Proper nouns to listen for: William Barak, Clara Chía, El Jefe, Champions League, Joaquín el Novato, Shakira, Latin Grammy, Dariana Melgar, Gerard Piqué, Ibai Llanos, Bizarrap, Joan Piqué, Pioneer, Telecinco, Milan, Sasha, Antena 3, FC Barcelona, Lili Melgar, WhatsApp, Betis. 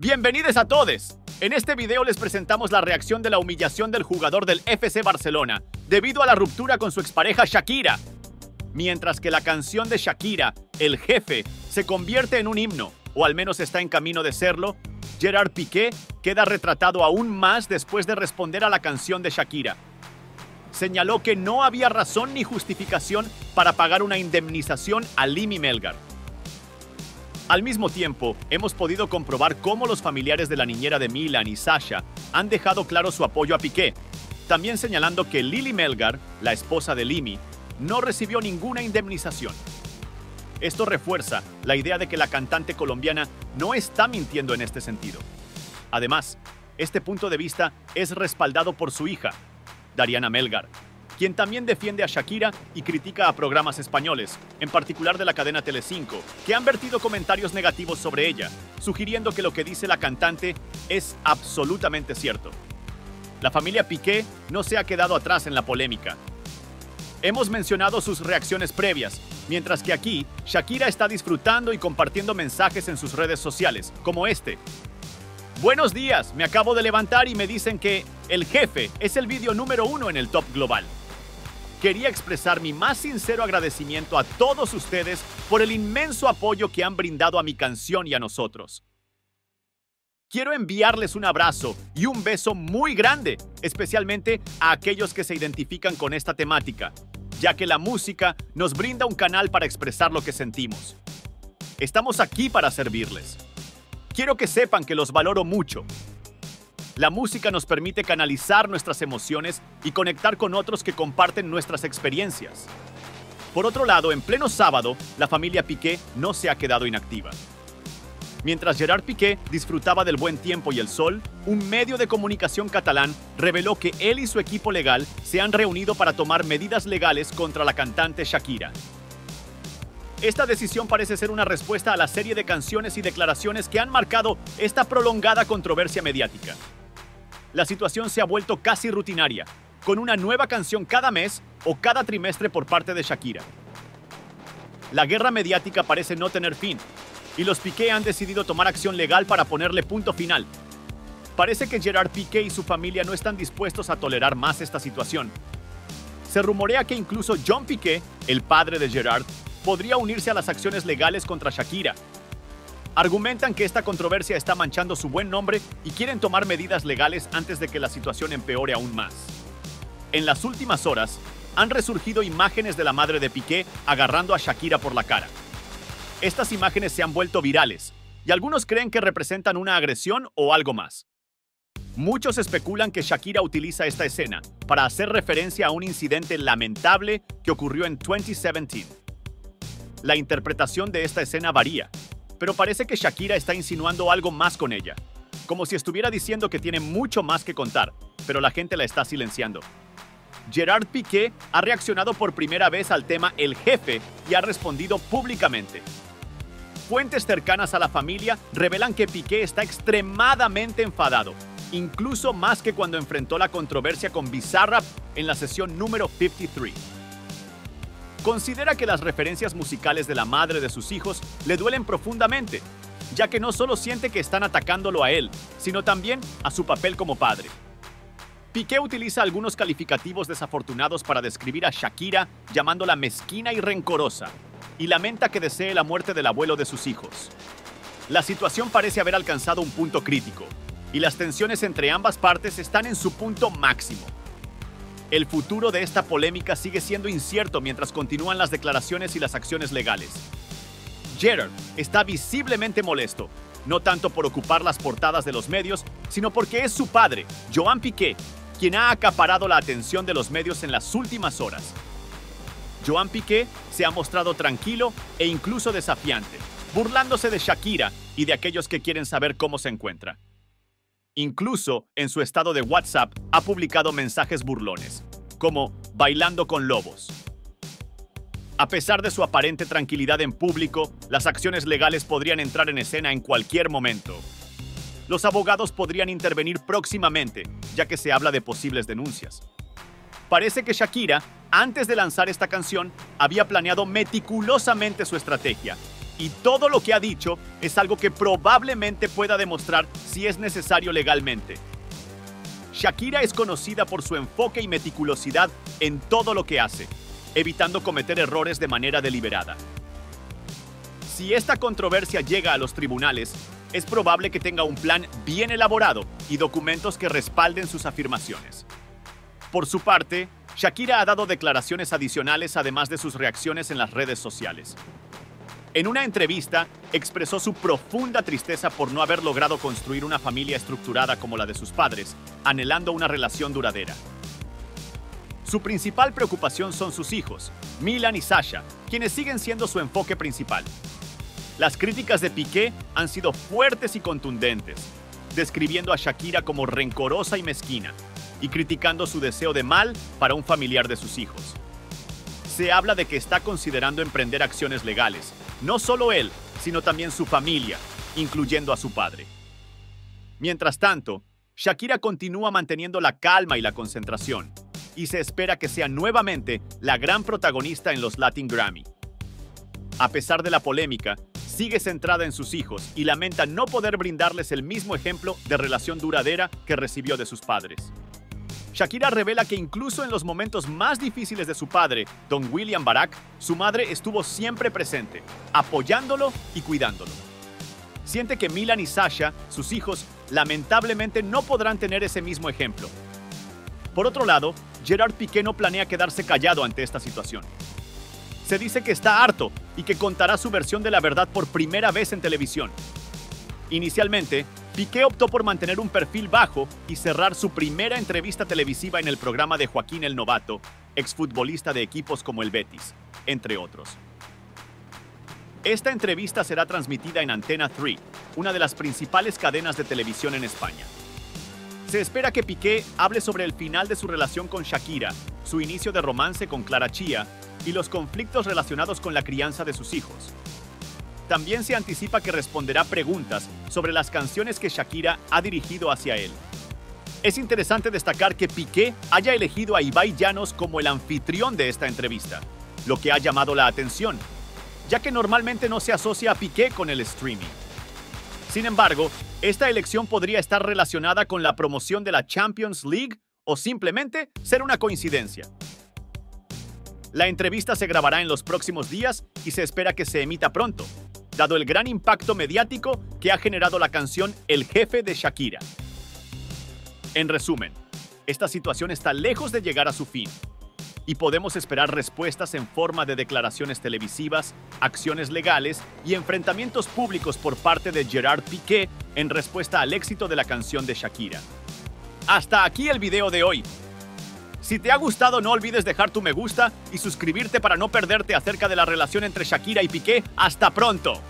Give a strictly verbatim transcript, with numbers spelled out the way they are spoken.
Bienvenidos a todos. En este video les presentamos la reacción de la humillación del jugador del F C Barcelona debido a la ruptura con su expareja Shakira, mientras que la canción de Shakira, El Jefe, se convierte en un himno, o al menos está en camino de serlo. Gerard Piqué queda retratado aún más después de responder a la canción de Shakira. Señaló que no había razón ni justificación para pagar una indemnización a Lili Melgar. Al mismo tiempo, hemos podido comprobar cómo los familiares de la niñera de Milan y Sasha han dejado claro su apoyo a Piqué, también señalando que Lili Melgar, la esposa de Lili, no recibió ninguna indemnización. Esto refuerza la idea de que la cantante colombiana no está mintiendo en este sentido. Además, este punto de vista es respaldado por su hija, Dariana Melgar, quien también defiende a Shakira y critica a programas españoles, en particular de la cadena Telecinco, que han vertido comentarios negativos sobre ella, sugiriendo que lo que dice la cantante es absolutamente cierto. La familia Piqué no se ha quedado atrás en la polémica. Hemos mencionado sus reacciones previas, mientras que aquí Shakira está disfrutando y compartiendo mensajes en sus redes sociales, como este. Buenos días, me acabo de levantar y me dicen que El Jefe es el vídeo número uno en el top global. Quería expresar mi más sincero agradecimiento a todos ustedes por el inmenso apoyo que han brindado a mi canción y a nosotros. Quiero enviarles un abrazo y un beso muy grande, especialmente a aquellos que se identifican con esta temática, ya que la música nos brinda un canal para expresar lo que sentimos. Estamos aquí para servirles. Quiero que sepan que los valoro mucho. La música nos permite canalizar nuestras emociones y conectar con otros que comparten nuestras experiencias. Por otro lado, en pleno sábado, la familia Piqué no se ha quedado inactiva. Mientras Gerard Piqué disfrutaba del buen tiempo y el sol, un medio de comunicación catalán reveló que él y su equipo legal se han reunido para tomar medidas legales contra la cantante Shakira. Esta decisión parece ser una respuesta a la serie de canciones y declaraciones que han marcado esta prolongada controversia mediática. La situación se ha vuelto casi rutinaria, con una nueva canción cada mes o cada trimestre por parte de Shakira. La guerra mediática parece no tener fin, y los Piqué han decidido tomar acción legal para ponerle punto final. Parece que Gerard Piqué y su familia no están dispuestos a tolerar más esta situación. Se rumorea que incluso Joan Piqué, el padre de Gerard, podría unirse a las acciones legales contra Shakira. Argumentan que esta controversia está manchando su buen nombre y quieren tomar medidas legales antes de que la situación empeore aún más. En las últimas horas, han resurgido imágenes de la madre de Piqué agarrando a Shakira por la cara. Estas imágenes se han vuelto virales, y algunos creen que representan una agresión o algo más. Muchos especulan que Shakira utiliza esta escena para hacer referencia a un incidente lamentable que ocurrió en dos mil diecisiete. La interpretación de esta escena varía, pero parece que Shakira está insinuando algo más con ella, como si estuviera diciendo que tiene mucho más que contar, pero la gente la está silenciando. Gerard Piqué ha reaccionado por primera vez al tema El Jefe y ha respondido públicamente. Fuentes cercanas a la familia revelan que Piqué está extremadamente enfadado, incluso más que cuando enfrentó la controversia con Bizarrap en la sesión número cincuenta y tres. Considera que las referencias musicales de la madre de sus hijos le duelen profundamente, ya que no solo siente que están atacándolo a él, sino también a su papel como padre. Piqué utiliza algunos calificativos desafortunados para describir a Shakira, llamándola mezquina y rencorosa, y lamenta que desee la muerte del abuelo de sus hijos. La situación parece haber alcanzado un punto crítico, y las tensiones entre ambas partes están en su punto máximo. El futuro de esta polémica sigue siendo incierto mientras continúan las declaraciones y las acciones legales. Gerard está visiblemente molesto, no tanto por ocupar las portadas de los medios, sino porque es su padre, Joan Piqué, quien ha acaparado la atención de los medios en las últimas horas. Joan Piqué se ha mostrado tranquilo e incluso desafiante, burlándose de Shakira y de aquellos que quieren saber cómo se encuentra. Incluso, en su estado de WhatsApp, ha publicado mensajes burlones, como Bailando con Lobos. A pesar de su aparente tranquilidad en público, las acciones legales podrían entrar en escena en cualquier momento. Los abogados podrían intervenir próximamente, ya que se habla de posibles denuncias. Parece que Shakira, antes de lanzar esta canción, había planeado meticulosamente su estrategia y todo lo que ha dicho es algo que probablemente pueda demostrar si es necesario legalmente. Shakira es conocida por su enfoque y meticulosidad en todo lo que hace, evitando cometer errores de manera deliberada. Si esta controversia llega a los tribunales, es probable que tenga un plan bien elaborado y documentos que respalden sus afirmaciones. Por su parte, Shakira ha dado declaraciones adicionales además de sus reacciones en las redes sociales. En una entrevista, expresó su profunda tristeza por no haber logrado construir una familia estructurada como la de sus padres, anhelando una relación duradera. Su principal preocupación son sus hijos, Milan y Sasha, quienes siguen siendo su enfoque principal. Las críticas de Piqué han sido fuertes y contundentes, describiendo a Shakira como rencorosa y mezquina, y criticando su deseo de mal para un familiar de sus hijos. Se habla de que está considerando emprender acciones legales, no solo él, sino también su familia, incluyendo a su padre. Mientras tanto, Shakira continúa manteniendo la calma y la concentración, y se espera que sea nuevamente la gran protagonista en los Latin Grammy. A pesar de la polémica, sigue centrada en sus hijos y lamenta no poder brindarles el mismo ejemplo de relación duradera que recibió de sus padres. Shakira revela que incluso en los momentos más difíciles de su padre, don William Barak, su madre estuvo siempre presente, apoyándolo y cuidándolo. Siente que Milan y Sasha, sus hijos, lamentablemente no podrán tener ese mismo ejemplo. Por otro lado, Gerard Piqué no planea quedarse callado ante esta situación. Se dice que está harto y que contará su versión de la verdad por primera vez en televisión. Inicialmente, Piqué optó por mantener un perfil bajo y cerrar su primera entrevista televisiva en el programa de Joaquín el Novato, exfutbolista de equipos como el Betis, entre otros. Esta entrevista será transmitida en Antena tres, una de las principales cadenas de televisión en España. Se espera que Piqué hable sobre el final de su relación con Shakira, su inicio de romance con Clara Chía y los conflictos relacionados con la crianza de sus hijos. También se anticipa que responderá preguntas sobre las canciones que Shakira ha dirigido hacia él. Es interesante destacar que Piqué haya elegido a Ibai Llanos como el anfitrión de esta entrevista, lo que ha llamado la atención, ya que normalmente no se asocia a Piqué con el streaming. Sin embargo, esta elección podría estar relacionada con la promoción de la Champions League o simplemente ser una coincidencia. La entrevista se grabará en los próximos días y se espera que se emita pronto, dado el gran impacto mediático que ha generado la canción El Jefe de Shakira. En resumen, esta situación está lejos de llegar a su fin y podemos esperar respuestas en forma de declaraciones televisivas, acciones legales y enfrentamientos públicos por parte de Gerard Piqué en respuesta al éxito de la canción de Shakira. Hasta aquí el video de hoy. Si te ha gustado, no olvides dejar tu me gusta y suscribirte para no perderte acerca de la relación entre Shakira y Piqué. ¡Hasta pronto!